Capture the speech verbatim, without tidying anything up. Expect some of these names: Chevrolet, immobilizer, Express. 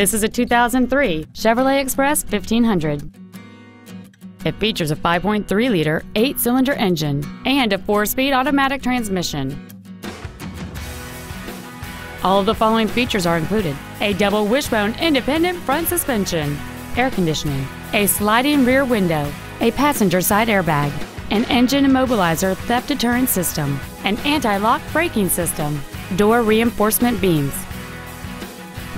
This is a two thousand three Chevrolet Express fifteen hundred. It features a five point three liter eight-cylinder engine and a four-speed automatic transmission. All of the following features are included: a double wishbone independent front suspension, air conditioning, a sliding rear window, a passenger side airbag, an engine immobilizer theft deterrent system, an anti-lock braking system, door reinforcement beams.